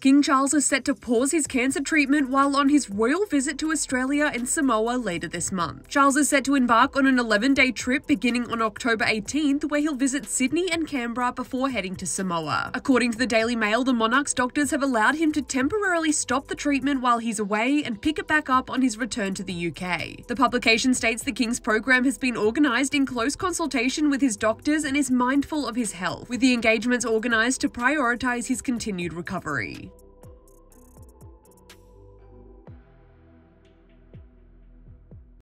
King Charles is set to pause his cancer treatment while on his royal visit to Australia and Samoa later this month. Charles is set to embark on an 11-day trip beginning on October 18th, where he'll visit Sydney and Canberra before heading to Samoa. According to the Daily Mail, the monarch's doctors have allowed him to temporarily stop the treatment while he's away and pick it back up on his return to the UK. The publication states the King's program has been organised in close consultation with his doctors and is mindful of his health, with the engagements organised to prioritise his continued recovery.